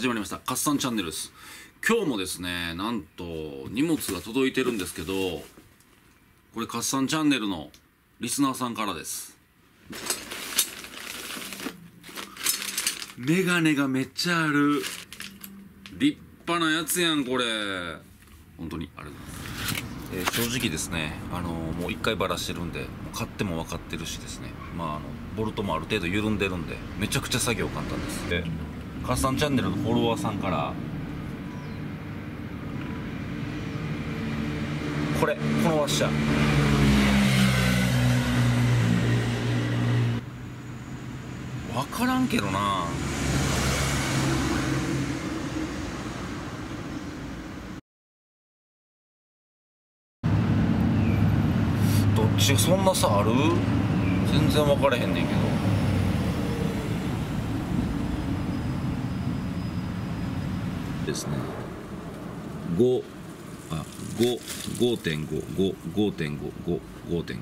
始まりましたカッサンチャンネルです。今日もですね、なんと荷物が届いてるんですけど、これカッサンチャンネルのリスナーさんからです。メガネがめっちゃある立派なやつやん。これ本当にありがとうございます。正直ですね、もう一回バラしてるんで、買っても分かってるしですね、ボルトもある程度緩んでるんで、めちゃくちゃ作業簡単です。カッサンチャンネルのフォロワーさんからこのワッシャー、分からんけどな、どっち、そんな差ある？全然分からへんねんけど。ですね、5、あ、5、5.5、5、5.5、5、5.5。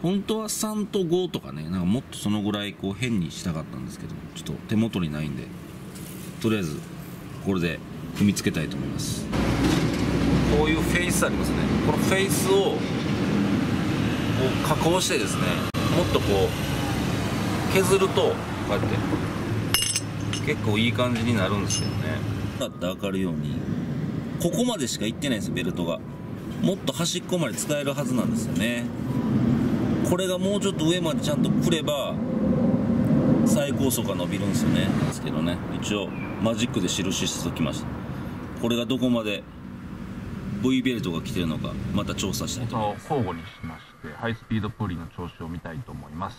本当は3と5とかね、なんかもっとそのぐらいこう変にしたかったんですけど、ちょっと手元にないんで、とりあえずこれで組み付けたいと思います。こういうフェイスありますね。このフェイスをこう加工してですね、もっとこう削るとこうやって結構いい感じになるんですけどね。分かるように、ここまでしか行ってないんです。ベルトがもっと端っこまで使えるはずなんですよね。これがもうちょっと上までちゃんとくれば最高速が伸びるんですよね。ですけどね、一応マジックで印しときました。これがどこまで V ベルトが来てるのか、また調査したいと思います。交互にしまして、ハイスピードプーリーの調子を見たいと思います。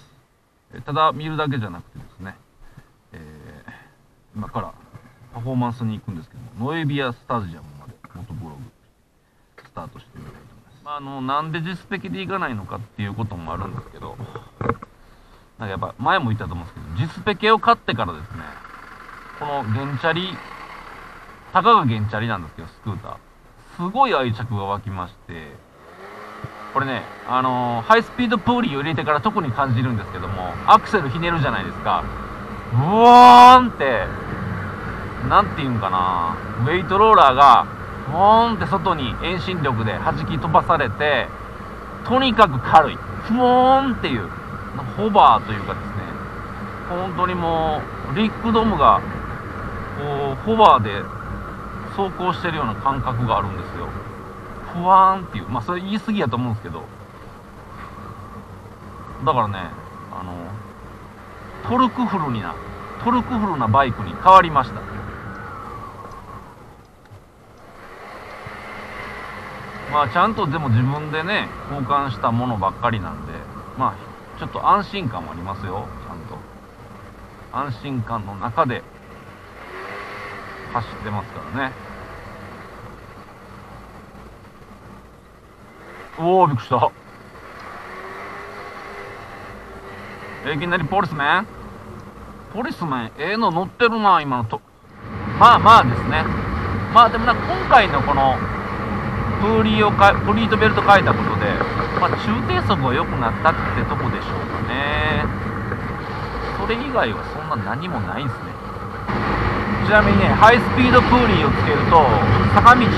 ただ見るだけじゃなくてですね、今からパフォーマンスに行くんですけども、ノエビアスタジアムまでモトブログスタートしてみたいと思います。なんで実績で行かないのかっていうこともあるんですけど、なんかやっぱ前も言ったと思うんですけど、実績を買ってからですね、この原チャリ、たかが原チャリなんですけど、スクーターすごい愛着が湧きまして、これね、ハイスピードプーリーを入れてから特に感じるんですけども、アクセルひねるじゃないですか、うわーんって、なんていうんかな、ウェイトローラーがボーンって外に遠心力で弾き飛ばされて、とにかく軽い、ふもーんっていうホバーというかですね、本当にもうリックドームがこうホバーで走行してるような感覚があるんですよ。ふわーんっていう、それ言い過ぎやと思うんですけど、だからね、トルクフルなバイクに変わりました。ちゃんとでも自分でね、交換したものばっかりなんで、ちょっと安心感もありますよ。ちゃんと安心感の中で走ってますからね。おお、びっくりした。いきなりポリスメンの乗ってるな、今のと。ですね。でも今回のこのプリートベルト変えたことで、中低速が良くなったってとこでしょうかね。それ以外はそんな何もないですね。ちなみにね、ハイスピードプーリーをつけると、坂道で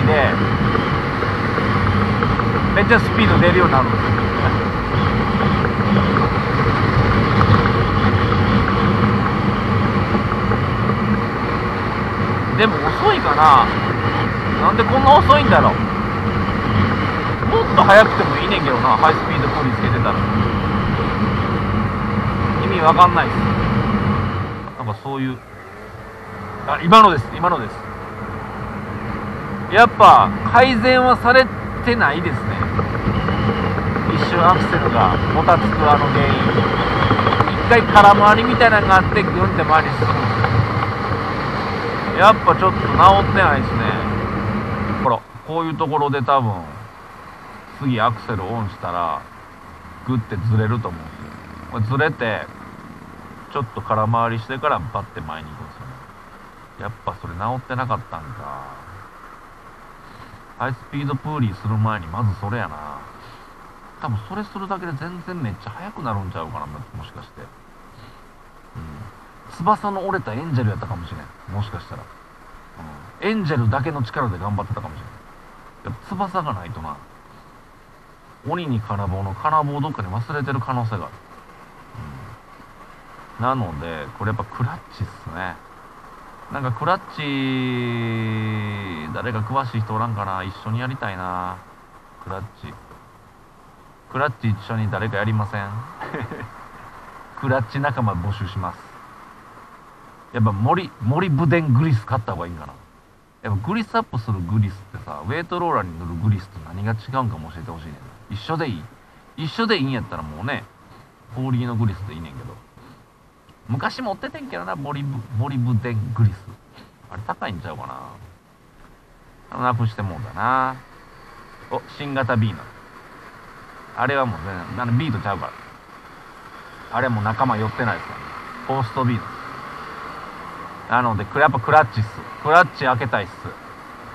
めっちゃスピード出るようになるんですよ。でも遅いかな、なんでこんな遅いんだろう。もっと速くてもいいねんけどな、ハイスピードプーリーつけてたら意味わかんないです。そういう今のですやっぱ改善はされてないですね。一瞬アクセルがもたつく原因、一回空回りみたいなのがあってグンって回り進む、やっぱちょっと治ってないですね。ほら、こういうところで多分次アクセルをオンしたらグッてずれると思うんですよ。ずれてちょっと空回りしてからバッて前に行くんですよね。やっぱそれ直ってなかったんか。ハイスピードプーリーする前にまずそれやな。多分それするだけで全然めっちゃ速くなるんちゃうかな、もしかして、翼の折れたエンジェルやったかもしれん、もしかしたら。エンジェルだけの力で頑張ってたかもしれない。やっぱ翼がないとな、鬼に金棒の金棒をどっかに忘れてる可能性がある。なので、これやっぱクラッチっすね。なんかクラッチ、誰か詳しい人おらんかな。一緒にやりたいな。クラッチ。クラッチ一緒に誰かやりません？クラッチ仲間募集します。やっぱ森ぶでんグリス買った方がいいかな。やっぱグリスアップするグリスってさ、ウェイトローラーに塗るグリスと何が違うんかも教えてほしいねん。一緒でいい？一緒でいいんやったらもうね、ホーリーのグリスでいいねんけど。昔持っててんけどな、森ぶでんグリス。あれ高いんちゃうかな。なくしてもんだな。お、新型 B な。あれはもう全然、B とちゃうから。あれはもう仲間寄ってないですからね。ホースト B な。なので、やっぱクラッチっす。クラッチ開けたいっす。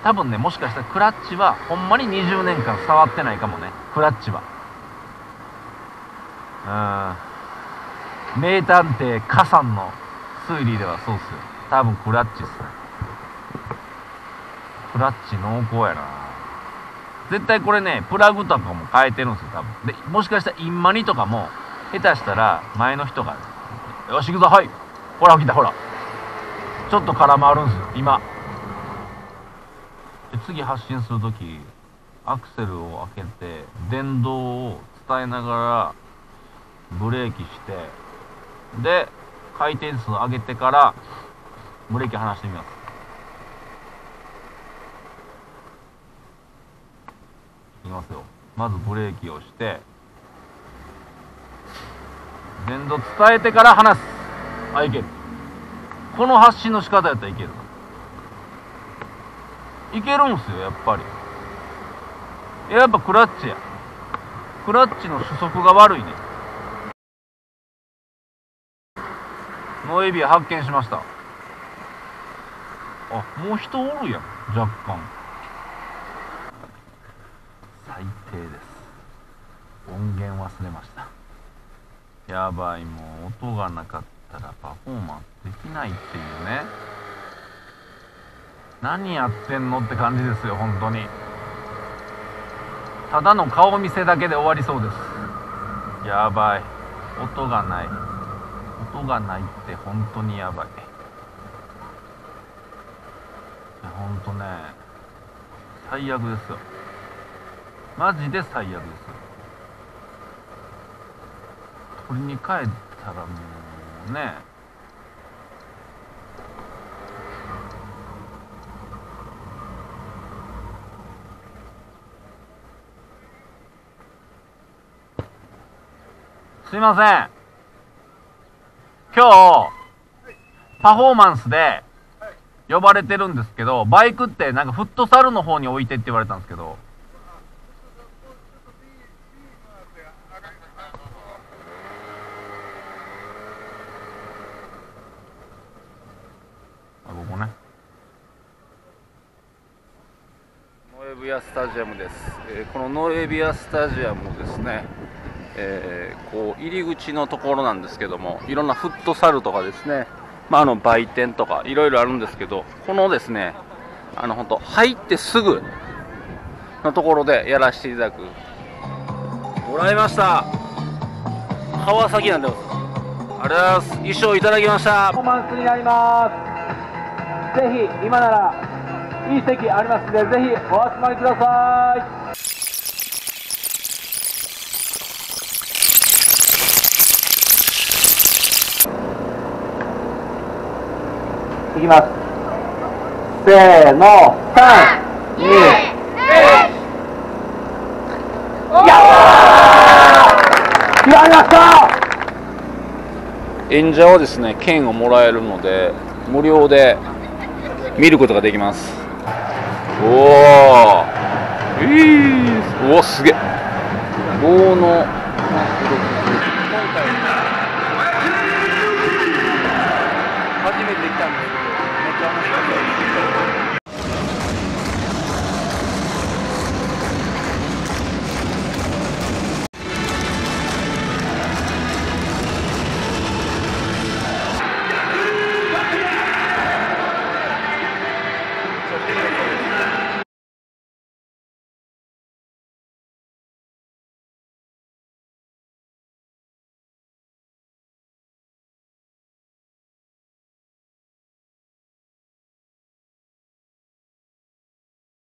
多分ね、もしかしたらクラッチは、ほんまに20年間触ってないかもね。クラッチは。名探偵カさんの推理ではそうっすよ。多分クラッチっすね。クラッチ濃厚やな。絶対これね、プラグとかも変えてるんですよ、多分。で、もしかしたらインマニとかも、下手したら前の人が、よし行くぞ、はい。ほら、来た、ほら。ちょっと空回るんですよ、今。で、次発進するとき、アクセルを開けて、電動を伝えながら、ブレーキして、で、回転数上げてから、ブレーキ離してみます。いきますよ。まずブレーキをして、電動伝えてから離す。あ、いける。この発進の仕方やったらいける。いけるんすよ、やっぱり。やっぱクラッチや。クラッチの初速が悪いね。ノエビア発見しました。あ、もう人おるやん、若干。最低です。音源忘れました。やばい、もう音がなかったらパフォーマンスできないっていうね。何やってんのって感じですよ、本当に。ただの顔見せだけで終わりそうです。やばい、音がない。音がないって本当にやばい。本当ね、最悪ですよ。マジで最悪ですよ。取りに帰ったらもうね、すいません。今日、パフォーマンスで呼ばれてるんですけど、バイクってなんかフットサルの方に置いてって言われたんですけど、あ、ここね、ノエビアスタジアムです。このノエビアスタジアムですね、こう入り口のところなんですけども、いろんなフットサルとかですね、まあ、売店とかいろいろあるんですけど、このですね、本当入ってすぐのところでやらせていただく。もらいました、川崎なんでございます。ありがとうございます。衣装いただきました。パフォーマンスになります。ぜひ今ならいい席ありますんで、ぜひお集まりください。いきます。せーの、3、2、1、やったー！決まりました！演者はですね、券をもらえるので、無料で見ることができます。おー、おー、すげえ。棒の初めて来たんですけど、めっちゃ面白い。